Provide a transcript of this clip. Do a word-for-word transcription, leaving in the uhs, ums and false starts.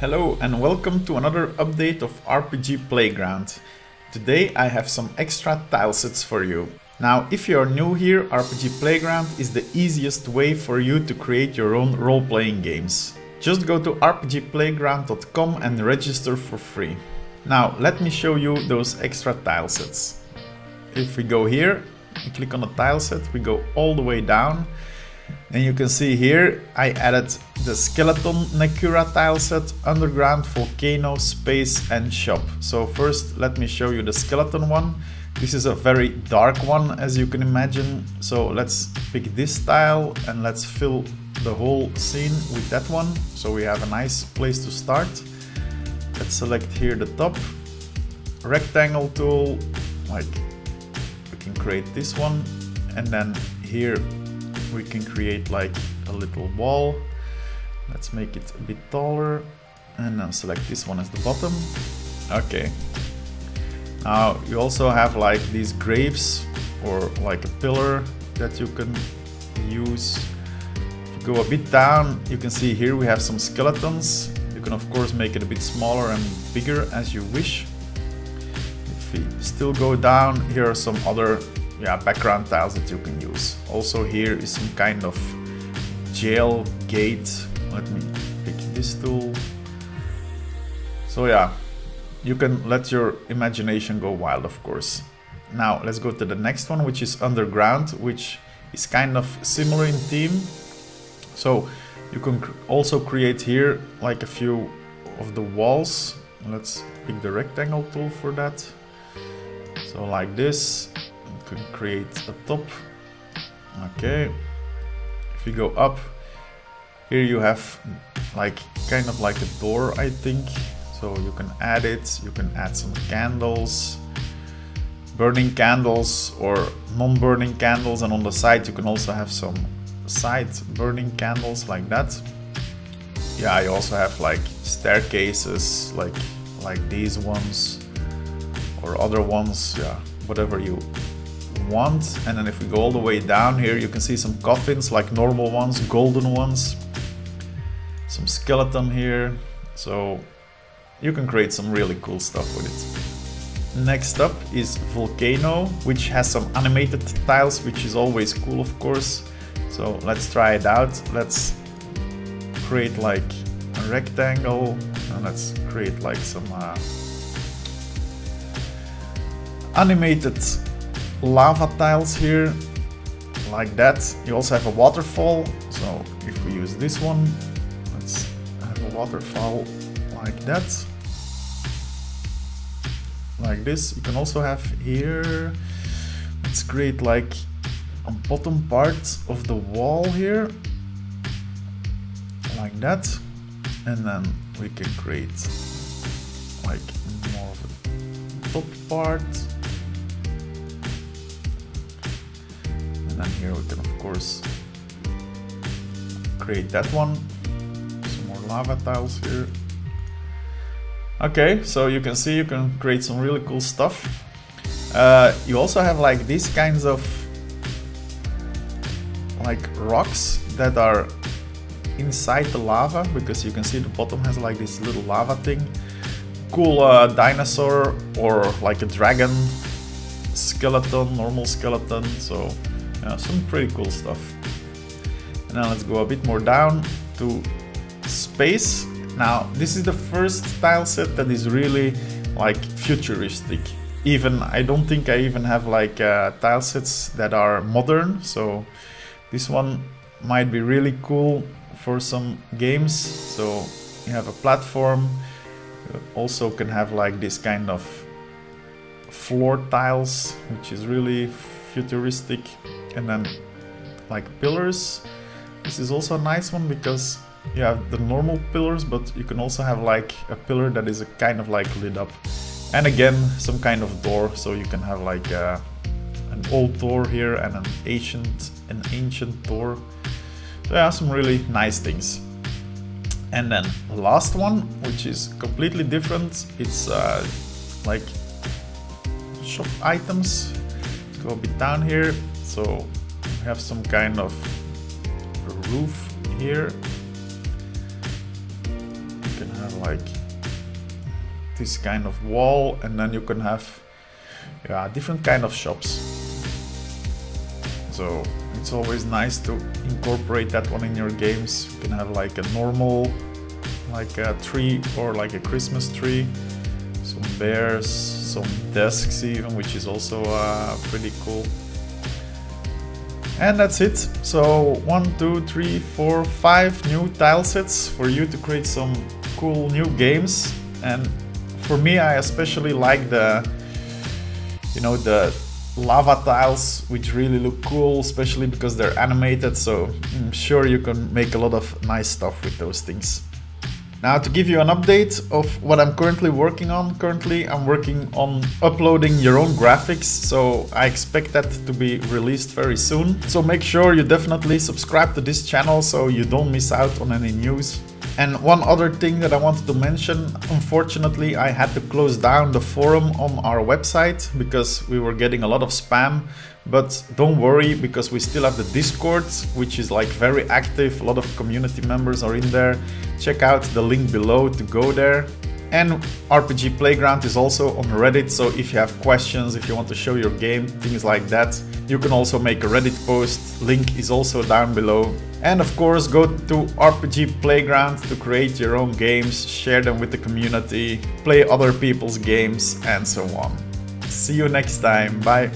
Hello and welcome to another update of R P G Playground. Today I have some extra tile sets for you. Now, if you are new here, R P G Playground is the easiest way for you to create your own role-playing games. Just go to r p g playground dot com and register for free. Now, let me show you those extra tile sets. If we go here, we click on a tile set, we go all the way down. And you can see here, I added the Skeleton Necura tile set, Underground Volcano Space and Shop. So first, let me show you the skeleton one. This is a very dark one, as you can imagine. So let's pick this tile and let's fill the whole scene with that one. So we have a nice place to start. Let's select here the top. Rectangle tool, like we can create this one. And then here, we can create like a little wall. Let's make it a bit taller and then select this one as the bottom. Okay. Now you also have like these graves or like a pillar that you can use. If you go a bit down, you can see here we have some skeletons. You can of course make it a bit smaller and bigger as you wish. If we still go down, here are some other Yeah, background tiles that you can use. Also here is some kind of jail gate. Let me pick this tool. So yeah, you can let your imagination go wild, of course. Now let's go to the next one, which is Underground, which is kind of similar in theme. So you can also create here like a few of the walls. Let's pick the rectangle tool for that. So like this. Can create a top. Okay, if you go up here, you have like kind of like a door, I think. So you can add it, you can add some candles, burning candles or non-burning candles, and on the side you can also have some side burning candles like that. Yeah, you also have like staircases like like these ones or other ones, yeah, whatever you want. And then if we go all the way down here, you can see some coffins, like normal ones, golden ones, some skeleton here. So you can create some really cool stuff with it. Next up is Volcano, which has some animated tiles, which is always cool, of course. So let's try it out. Let's create like a rectangle and let's create like some uh, animated lava tiles here, like that. You also have a waterfall, so if we use this one, let's have a waterfall like that, like this. You can also have here, let's create like a bottom part of the wall here, like that, and then we can create like more of a top part. And here we can of course create that one. Some more lava tiles here. Okay, so you can see you can create some really cool stuff. Uh, you also have like these kinds of like rocks that are inside the lava, because you can see the bottom has like this little lava thing. Cool uh, dinosaur or like a dragon skeleton, normal skeleton. So yeah, some pretty cool stuff. And now let's go a bit more down to space. Now this is the first tile set that is really like futuristic. Even I don't think I even have like uh, tile sets that are modern. So this one might be really cool for some games. So you have a platform. You also can have like this kind of floor tiles, which is really futuristic. And then like pillars. This is also a nice one because you have the normal pillars, but you can also have like a pillar that is a kind of like lit up. And again, some kind of door. So you can have like a, an old door here and an ancient, an ancient door. So yeah, some really nice things. And then the last one, which is completely different. It's uh, like shop items. Let's go a bit down here. So we have some kind of roof here. You can uh, like this kind of wall, and then you can have yeah, different kind of shops. So it's always nice to incorporate that one in your games. You can have like a normal, like a tree or like a Christmas tree, some bears, some desks even, which is also uh, pretty cool. And that's it. So one, two, three, four, five new tile sets for you to create some cool new games. And for me, I especially like the, you know, the lava tiles, which really look cool, especially because they're animated. So I'm sure you can make a lot of nice stuff with those things. Now to give you an update of what I'm currently working on. Currently I'm working on uploading your own graphics, so I expect that to be released very soon. So make sure you definitely subscribe to this channel so you don't miss out on any news. And one other thing that I wanted to mention, unfortunately I had to close down the forum on our website because we were getting a lot of spam. But don't worry, because we still have the Discord, which is like very active. A lot of community members are in there. Check out the link below to go there. And R P G Playground is also on Reddit, so if you have questions, if you want to show your game, things like that, you can also make a Reddit post. Link is also down below. And of course, go to R P G Playground to create your own games, share them with the community, play other people's games, and so on. See you next time. Bye.